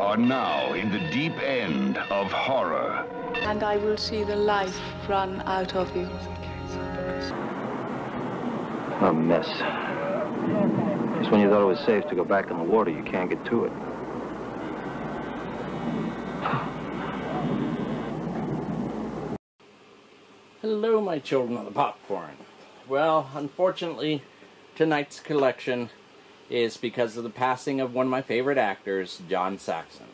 are now in the deep end of horror. And I will see the life run out of you. A mess. Just when you thought it was safe to go back in the water, you can't get to it. Hello, my children of the popcorn. Well, unfortunately, tonight's collection is because of the passing of one of my favorite actors, John Saxon.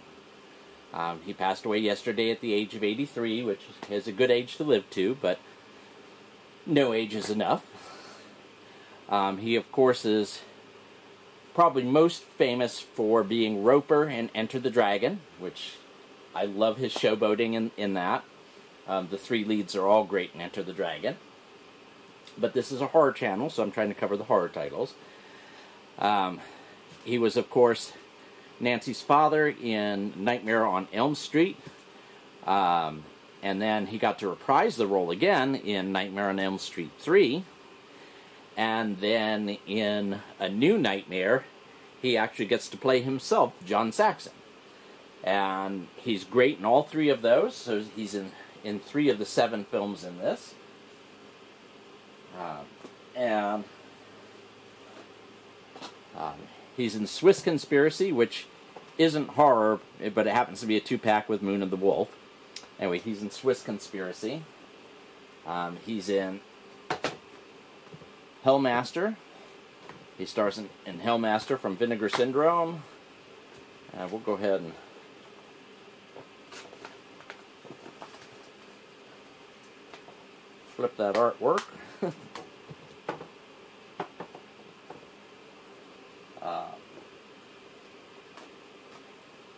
He passed away yesterday at the age of 83, which is a good age to live to, but no age is enough. He, of course, is probably most famous for being Roper in Enter the Dragon, which I love his showboating in that. The three leads are all great in Enter the Dragon. But this is a horror channel, so I'm trying to cover the horror titles. He was, of course, Nancy's father in Nightmare on Elm Street. And then he got to reprise the role again in Nightmare on Elm Street 3. And then in A New Nightmare, he actually gets to play himself, John Saxon. And he's great in all three of those, so he's in three of the seven films in this. He's in Swiss Conspiracy, which isn't horror, but it happens to be a two-pack with Moon of the Wolf. Anyway, he's in Swiss Conspiracy. He's in Hellmaster. He stars in Hellmaster from Vinegar Syndrome. We'll go ahead and... flip that artwork.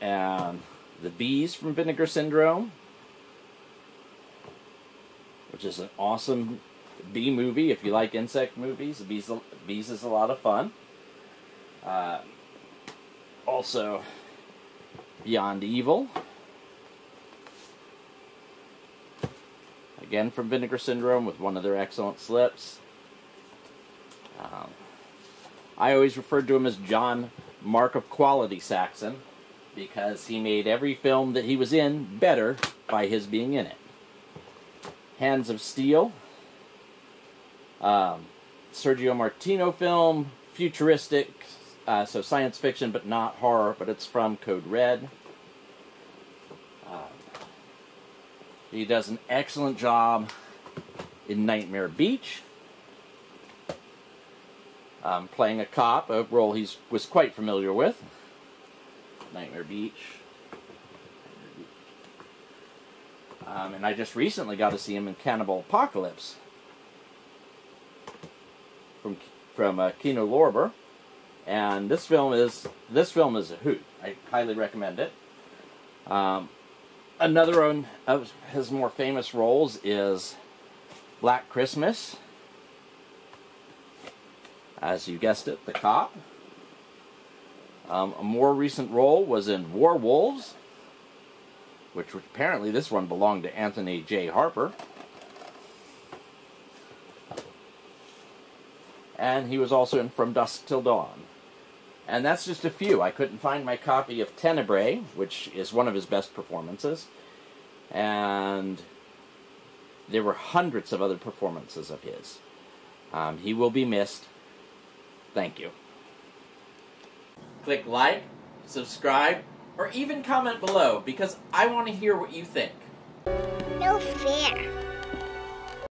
And The Bees from Vinegar Syndrome, which is an awesome bee movie. If you like insect movies, The Bees is a lot of fun. Also, Beyond Evil. Again from Vinegar Syndrome with one of their excellent slips. I always referred to him as John Mark of Quality Saxon because he made every film that he was in better by his being in it. Hands of Steel, Sergio Martino film, futuristic, so science fiction but not horror, but it's from Code Red. He does an excellent job in Nightmare Beach, playing a cop, a role he was quite familiar with. Nightmare Beach. And I just recently got to see him in Cannibal Apocalypse from Kino Lorber, and this film is a hoot. I highly recommend it. Another one of his more famous roles is Black Christmas. As you guessed it, the cop. A more recent role was in War Wolves, which apparently this one belonged to Anthony J. Harper. And he was also in From Dusk Till Dawn. And that's just a few. I couldn't find my copy of Tenebrae, which is one of his best performances. And there were hundreds of other performances of his. He will be missed. Thank you. Click like, subscribe, or even comment below because I want to hear what you think. No fair.